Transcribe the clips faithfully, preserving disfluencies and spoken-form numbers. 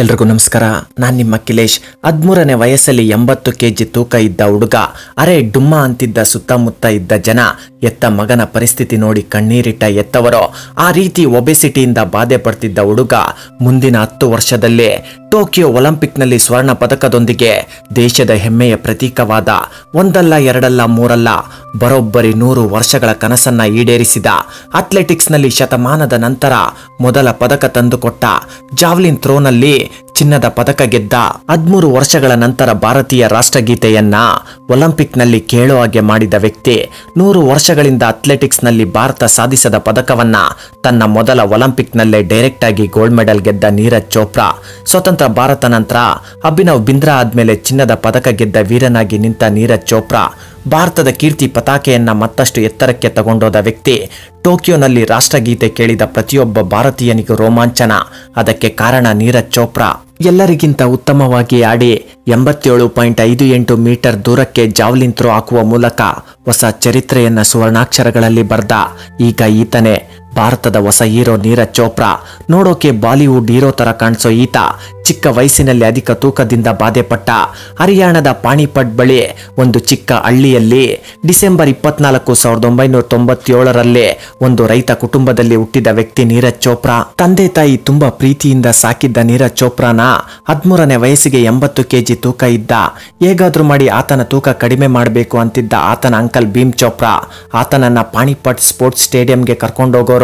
ಎಲ್ರಿಗೂ ನಮಸ್ಕಾರ, ನಾನು ನಿಮ್ಮ ಅಖಿಲೇಶ್. ಹದಿಮೂರನೇ ವಯಸ್ಸಲ್ಲಿ ಎಂಬತ್ತು ಕೆಜಿ ತೂಕ ಇದ್ದ ಹುಡುಗ, ಅರೆ ಡುಮ್ಮ ಅಂತಿದ್ದ ಸುತ್ತಮುತ್ತ ಇದ್ದ ಜನ, ಎತ್ತ ಮಗನ ಪರಿಸ್ಥಿತಿ ನೋಡಿ ಕಣ್ಣೀರಿಟ್ಟ ಎತ್ತವರು, ಆ ರೀತಿ ಒಬೆಸಿಟಿಯಿಂದ ಬಾಧೆ ಪಡ್ತಿದ್ದ ಹುಡುಗ ಮುಂದಿನ ಹತ್ತು ವರ್ಷದಲ್ಲಿ ಟೋಕಿಯೋ ಒಲಿಂಪಿಕ್ನಲ್ಲಿ ಸ್ವರ್ಣ ಪದಕದೊಂದಿಗೆ ದೇಶದ ಹೆಮ್ಮೆಯ ಪ್ರತೀಕವಾದ ಒಂದಲ್ಲ ಎರಡಲ್ಲ ಮೂರಲ್ಲ ಬರೋಬ್ಬರಿ ನೂರು ವರ್ಷಗಳ ಕನಸನ್ನ ಈಡೇರಿಸಿದ, ಅಥ್ಲೆಟಿಕ್ಸ್ನಲ್ಲಿ ಶತಮಾನದ ನಂತರ ಮೊದಲ ಪದಕ ತಂದುಕೊಟ್ಟ, ಜಾವ್ಲಿನ್ ಥ್ರೋನಲ್ಲಿ ಚಿನ್ನದ ಪದಕ ಗೆದ್ದ, ಹದಿಮೂರು ವರ್ಷಗಳ ನಂತರ ಭಾರತೀಯ ರಾಷ್ಟ್ರಗೀತೆಯನ್ನ ಒಲಿಂಪಿಕ್ನಲ್ಲಿ ಕೇಳೋ ಹಾಗೆ ಮಾಡಿದ ವ್ಯಕ್ತಿ, ನೂರು ವರ್ಷಗಳಿಂದ ಅಥ್ಲೆಟಿಕ್ಸ್ನಲ್ಲಿ ಭಾರತ ಸಾಧಿಸದ ಪದಕವನ್ನ ತನ್ನ ಮೊದಲ ಒಲಿಂಪಿಕ್ನಲ್ಲೇ ಡೈರೆಕ್ಟ್ ಆಗಿ ಗೋಲ್ಡ್ ಮೆಡಲ್ ಗೆದ್ದ ನೀರಜ್ ಚೋಪ್ರಾ, ಸ್ವತಂತ್ರ ಭಾರತ ನಂತರ ಅಭಿನವ್ ಬಿಂದ್ರಾ ಆದ್ಮೇಲೆ ಚಿನ್ನದ ಪದಕ ಗೆದ್ದ ವೀರನಾಗಿ ನಿಂತ ನೀರಜ್ ಚೋಪ್ರಾ, ಭಾರತದ ಕೀರ್ತಿ ಪತಾಕೆಯನ್ನ ಮತ್ತಷ್ಟು ಎತ್ತರಕ್ಕೆ ತಗೊಂಡೋದ ವ್ಯಕ್ತಿ, ಟೋಕಿಯೋನಲ್ಲಿ ರಾಷ್ಟ್ರಗೀತೆ ಕೇಳಿದ ಪ್ರತಿಯೊಬ್ಬ ಭಾರತೀಯನಿಗೂ ರೋಮಾಂಚನ, ಅದಕ್ಕೆ ಕಾರಣ ನೀರಜ್ ಚೋಪ್ರಾ. ಎಲ್ಲರಿಗಿಂತ ಉತ್ತಮವಾಗಿ ಆಡಿ ಎಂಬತ್ತೇಳು ಪಾಯಿಂಟ್ ಐದು ಎಂಟು ಮೀಟರ್ ದೂರಕ್ಕೆ ಜಾವ್ಲಿನ್ ಥ್ರೋ ಹಾಕುವ ಮೂಲಕ ಹೊಸ ಚರಿತ್ರೆಯನ್ನ ಸುವರ್ಣಾಕ್ಷರಗಳಲ್ಲಿ ಬರೆದ ಈಗ ಈತನೇ ಭಾರತದ ಹೊಸ ಹೀರೋ ನೀರಜ್ ಚೋಪ್ರಾ. ನೋಡೋಕೆ ಬಾಲಿವುಡ್ ಹೀರೋ ತರ ಕಾಣಿಸೋ ಈತ ಚಿಕ್ಕ ವಯಸ್ಸಿನಲ್ಲಿ ಅಧಿಕ ತೂಕದಿಂದ ಬಾಧೆಪಟ್ಟ ಹರಿಯಾಣದ ಪಾಣಿಪಟ್ ಬಳಿ ಒಂದು ಚಿಕ್ಕ ಹಳ್ಳಿಯಲ್ಲಿ ಡಿಸೆಂಬರ್ ಇಪ್ಪತ್ನಾಲ್ಕು ಸಾವಿರದ ಒಂಬೈನೂರ ತೊಂಬತ್ತೇಳರಲ್ಲಿ ಒಂದು ರೈತ ಕುಟುಂಬದಲ್ಲಿ ಹುಟ್ಟಿದ ವ್ಯಕ್ತಿ ನೀರಜ್ ಚೋಪ್ರಾ. ತಂದೆ ತಾಯಿ ತುಂಬಾ ಪ್ರೀತಿಯಿಂದ ಸಾಕಿದ್ದ ನೀರಜ್ ಚೋಪ್ರಾನ ಹದಿಮೂರನೇ ವಯಸ್ಸಿಗೆ ಎಂಬತ್ತು ಕೆಜಿ ತೂಕ ಇದ್ದ, ಹೇಗಾದ್ರೂ ಮಾಡಿ ಆತನ ತೂಕ ಕಡಿಮೆ ಮಾಡಬೇಕು ಅಂತಿದ್ದ ಆತನ ಅಂಕಲ್ ಭೀಮ್ ಚೋಪ್ರಾ ಆತನನ್ನ ಪಾಣಿಪಟ್ ಸ್ಪೋರ್ಟ್ಸ್ ಸ್ಟೇಡಿಯಂಗೆ ಕರ್ಕೊಂಡೋಗೋರು.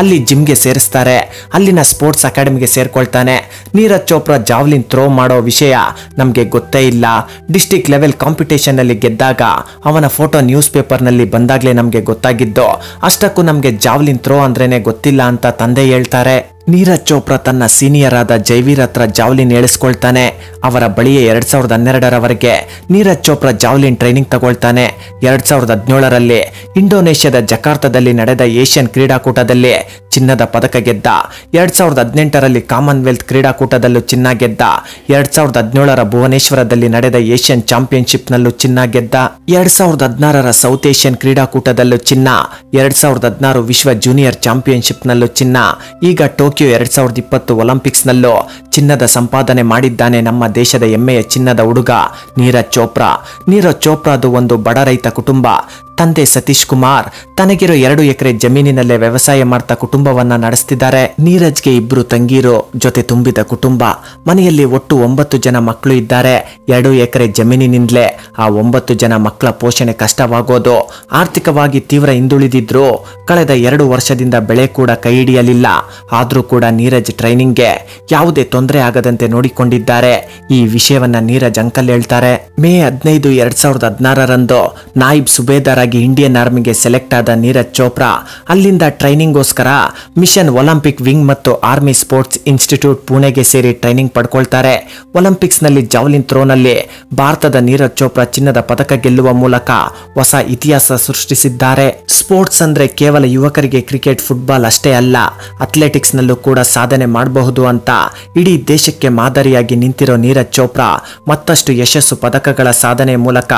ಅಲ್ಲಿ ಜಿಮ್ಗೆ ಸೇರಿಸ್ತಾರೆ, ಅಲ್ಲಿನ ಸ್ಪೋರ್ಟ್ಸ್ ಅಕಾಡೆಮಿಗೆ ಸೇರ್ಕೊಳ್ತಾನೆ. ನೀರಜ್ ಚೋಪ್ರಾ ಜಾವ್ಲಿನ್ ಥ್ರೋ ಮಾಡೋ ವಿಷಯ ನಮಗೆ ಗೊತ್ತೇ ಇಲ್ಲ. ಡಿಸ್ಟಿಕ್ ಲೆವೆಲ್ ಕಾಂಪಿಟೇಷನ್ ಅಲ್ಲಿ ಗೆದ್ದಾಗ ಅವನ ಫೋಟೋ ನ್ಯೂಸ್ ಪೇಪರ್ ನಲ್ಲಿ ಬಂದಾಗ್ಲೇ ನಮಗೆ ಗೊತ್ತಾಗಿದ್ದು, ಅಷ್ಟಕ್ಕೂ ನಮಗೆ ಜಾವ್ಲಿನ್ ಥ್ರೋ ಅಂದ್ರೇನೆ ಗೊತ್ತಿಲ್ಲ ಅಂತ ತಂದೆ ಹೇಳ್ತಾರೆ. ನೀರಜ್ ಚೋಪ್ರಾ ತನ್ನ ಸೀನಿಯರ್ ಆದ ಜೈವೀರ್ ಹತ್ರ ಜಾವ್ಲಿನ್ ಹೇಳಿಸ್ಕೊಳ್ತಾನೆ. ಅವರ ಬಳಿಯೇ ಎರಡ್ ಸಾವಿರದ ಹನ್ನೆರಡರವರೆಗೆ ನೀರಜ್ ಚೋಪ್ರಾ ಜಾವ್ಲಿನ್ ಟ್ರೈನಿಂಗ್ ತಗೊಳ್ತಾನೆ. ಎರಡ್ ಸಾವಿರದ ಹದಿನೇಳರಲ್ಲಿ ಇಂಡೋನೇಷ್ಯಾದ ಜಕಾರ್ತದಲ್ಲಿ ನಡೆದ ಏಷ್ಯನ್ ಕ್ರೀಡಾಕೂಟದಲ್ಲಿ ಚಿನ್ನದ ಪದಕ ಗೆದ್ದ, ಎರಡ್ ಸಾವಿರದ ಹದಿನೆಂಟರಲ್ಲಿ ಕಾಮನ್ವೆಲ್ತ್ ಕ್ರೀಡಾಕೂಟದಲ್ಲೂ ಚಿನ್ನ ಗೆದ್ದ, ಎರಡ್ ಸಾವಿರದ ಹದಿನೇಳರ ಭುವನೇಶ್ವರದಲ್ಲಿ ನಡೆದ ಏಷ್ಯನ್ ಚಾಂಪಿಯನ್ಶಿಪ್ನಲ್ಲೂ ಚಿನ್ನ ಗೆದ್ದ, ಎರಡ್ ಸಾವಿರದ ಹದಿನಾರರ ಸೌತ್ ಏಷ್ಯನ್ ಕ್ರೀಡಾಕೂಟದಲ್ಲೂ ಚಿನ್ನ, ಎರಡ್ ಸಾವಿರದ ಹದಿನಾರು ವಿಶ್ವ ಜೂನಿಯರ್ ಚಾಂಪಿಯನ್ಶಿಪ್ನಲ್ಲೂ ಚಿನ್ನ, ಈಗ ಟೋಕಿಯೋ ಎರಡ್ ಸಾವಿರದ ಇಪ್ಪತ್ತು ಒಲಿಂಪಿಕ್ಸ್ ನಲ್ಲೂ ಚಿನ್ನದ ಸಂಪಾದನೆ ಮಾಡಿದ್ದಾನೆ ನಮ್ಮ ದೇಶದ ಹೆಮ್ಮೆಯ ಚಿನ್ನದ ಹುಡುಗ ನೀರಜ್ ಚೋಪ್ರಾ. ನೀರಜ್ ಚೋಪ್ರಾದು ಒಂದು ಬಡ ರೈತ ಕುಟುಂಬ. ತಂದೆ ಸತೀಶ್ ಕುಮಾರ್ ತನಗಿರೋ ಎರಡು ಎಕರೆ ಜಮೀನಿನಲ್ಲೇ ವ್ಯವಸಾಯ ಮಾಡ್ತಾ ಕುಟುಂಬವನ್ನ ನಡೆಸ್ತಿದ್ದಾರೆ. ನೀರಜ್ಗೆ ಇಬ್ರು ತಂಗಿರು, ಜೊತೆ ತುಂಬಿದ ಕುಟುಂಬ. ಮನೆಯಲ್ಲಿ ಒಟ್ಟು ಒಂಬತ್ತು ಜನ ಮಕ್ಕಳು ಇದ್ದಾರೆ. ಎರಡು ಎಕರೆ ಜಮೀನಿನಿಂದಲೇ ಆ ಒಂಬತ್ತು ಜನ ಮಕ್ಕಳ ಪೋಷಣೆ ಕಷ್ಟವಾಗೋದು. ಆರ್ಥಿಕವಾಗಿ ತೀವ್ರ ಹಿಂದುಳಿದಿದ್ರು. ಕಳೆದ ಎರಡು ವರ್ಷದಿಂದ ಬೆಳೆ ಕೂಡ ಕೈ ಹಿಡಿಯಲಿಲ್ಲ. ಆದ್ರೂ ಕೂಡ ನೀರಜ್ ಟ್ರೈನಿಂಗ್ಗೆ ಯಾವುದೇ ತೊಂದರೆ ಆಗದಂತೆ ನೋಡಿಕೊಂಡಿದ್ದಾರೆ. ಈ ವಿಷಯವನ್ನ ನೀರಜ್ ಅಂಕಲ್ ಹೇಳ್ತಾರೆ. ಮೇ ಹದಿನೈದು ಎರಡ್ ಸಾವಿರದ ಹದಿನಾರರಂದು ನಾಯಿಬ್ ಸುಬೇದಾರ್ ಇಂಡಿಯನ್ ಆರ್ಮಿಗೆ ಸೆಲೆಕ್ಟ್ ಆದ ನೀರಜ್ ಚೋಪ್ರಾ ಅಲ್ಲಿಂದ ಟ್ರೈನಿಂಗ್ಗೋಸ್ಕರ ಮಿಷನ್ ಒಲಿಂಪಿಕ್ ವಿಂಗ್ ಮತ್ತು ಆರ್ಮಿ ಸ್ಪೋರ್ಟ್ಸ್ ಇನ್ಸ್ಟಿಟ್ಯೂಟ್ ಪುಣೆಗೆ ಸೇರಿ ಟ್ರೈನಿಂಗ್ ಪಡ್ಕೊಳ್ತಾರೆ. ಒಲಿಂಪಿಕ್ಸ್ ನಲ್ಲಿ ಜಾವ್ಲಿನ್ ಥ್ರೋನಲ್ಲಿ ಭಾರತದ ನೀರಜ್ ಚೋಪ್ರಾ ಚಿನ್ನದ ಪದಕ ಗೆಲ್ಲುವ ಮೂಲಕ ಹೊಸ ಇತಿಹಾಸ ಸೃಷ್ಟಿಸಿದ್ದಾರೆ. ಸ್ಪೋರ್ಟ್ಸ್ ಅಂದ್ರೆ ಕೇವಲ ಯುವಕರಿಗೆ ಕ್ರಿಕೆಟ್, ಫುಟ್ಬಾಲ್ ಅಷ್ಟೇ ಅಲ್ಲ, ಅಥ್ಲೆಟಿಕ್ಸ್ ನಲ್ಲೂ ಕೂಡ ಸಾಧನೆ ಮಾಡಬಹುದು ಅಂತ ಇಡೀ ದೇಶಕ್ಕೆ ಮಾದರಿಯಾಗಿ ನಿಂತಿರೋ ನೀರಜ್ ಚೋಪ್ರಾ ಮತ್ತಷ್ಟು ಯಶಸ್ಸು, ಪದಕಗಳ ಸಾಧನೆ ಮೂಲಕ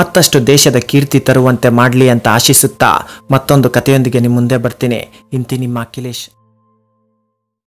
ಮತ್ತಷ್ಟು ದೇಶದ ಕೀರ್ತಿ ತರುವಂತೆ ಮಾಡಲಿ ಅಂತ ಆಶಿಸುತ್ತಾ ಮತ್ತೊಂದು ಕಥೆಯೊಂದಿಗೆ ನಿಮ್ಮ ಮುಂದೆ ಬರ್ತೀನಿ. ಇಂತಿ ನಿಮ್ಮ ಅಖಿಲೇಶ್.